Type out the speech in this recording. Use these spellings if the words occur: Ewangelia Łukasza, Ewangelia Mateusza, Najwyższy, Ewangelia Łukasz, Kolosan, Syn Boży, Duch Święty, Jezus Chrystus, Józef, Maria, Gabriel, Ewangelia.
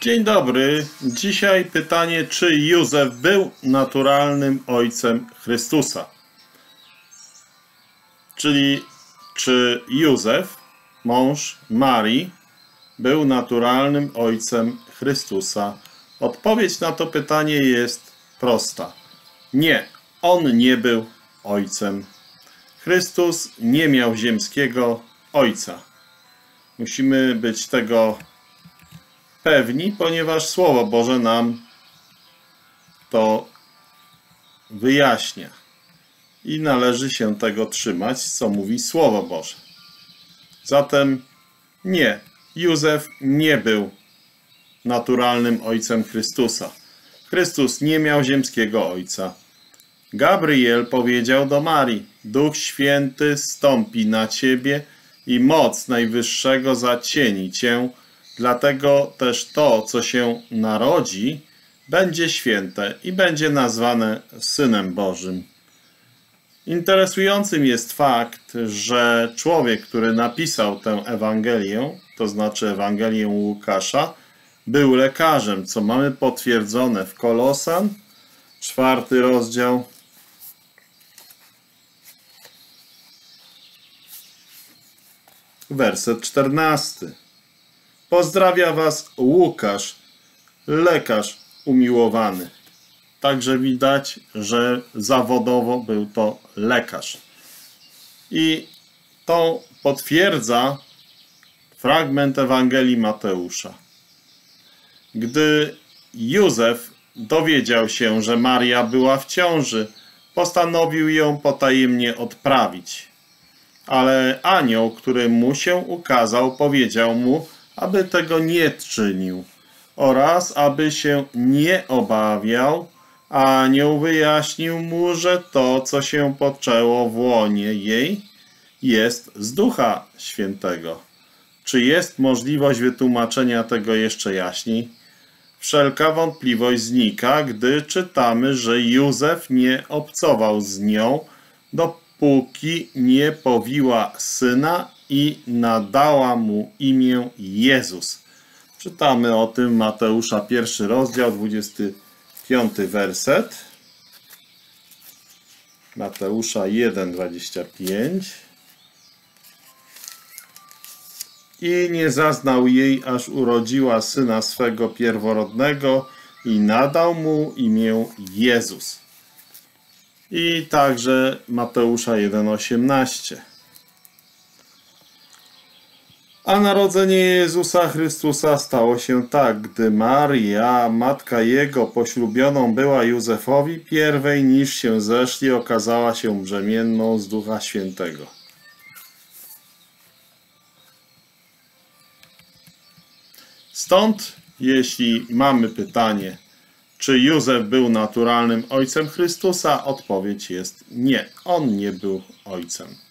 Dzień dobry. Dzisiaj pytanie, czy Józef był naturalnym ojcem Chrystusa? Czyli czy Józef, mąż Marii, był naturalnym ojcem Chrystusa? Odpowiedź na to pytanie jest prosta. Nie, on nie był ojcem. Chrystus nie miał ziemskiego ojca. Musimy być tego pewni, ponieważ Słowo Boże nam to wyjaśnia. I należy się tego trzymać, co mówi Słowo Boże. Zatem nie, Józef nie był naturalnym ojcem Chrystusa. Chrystus nie miał ziemskiego ojca. Gabriel powiedział do Marii: Duch Święty stąpi na ciebie i moc Najwyższego zacieni cię, dlatego też to, co się narodzi, będzie święte i będzie nazwane Synem Bożym. Interesującym jest fakt, że człowiek, który napisał tę Ewangelię, to znaczy Ewangelię Łukasza, był lekarzem, co mamy potwierdzone w Kolosan, 4 rozdział. Werset 14. Pozdrawia was Łukasz, lekarz umiłowany. Także widać, że zawodowo był to lekarz. I to potwierdza fragment Ewangelii Mateusza. Gdy Józef dowiedział się, że Maria była w ciąży, postanowił ją potajemnie odprawić. Ale anioł, który mu się ukazał, powiedział mu, aby tego nie czynił oraz aby się nie obawiał. Anioł wyjaśnił mu, że to, co się poczęło w łonie jej, jest z Ducha Świętego. Czy jest możliwość wytłumaczenia tego jeszcze jaśniej? Wszelka wątpliwość znika, gdy czytamy, że Józef nie obcował z nią, dopóki nie powiła syna i nadała mu imię Jezus. Czytamy o tym Mateusza 1 rozdział, 25 werset. Mateusza 1, 25. I nie zaznał jej, aż urodziła syna swego pierworodnego i nadał mu imię Jezus. I także Mateusza 1,18. A narodzenie Jezusa Chrystusa stało się tak, gdy Maria, matka Jego, poślubioną była Józefowi, pierwej niż się zeszli, okazała się brzemienną z Ducha Świętego. Stąd, jeśli mamy pytanie, czy Józef był naturalnym ojcem Chrystusa, odpowiedź jest nie, on nie był ojcem.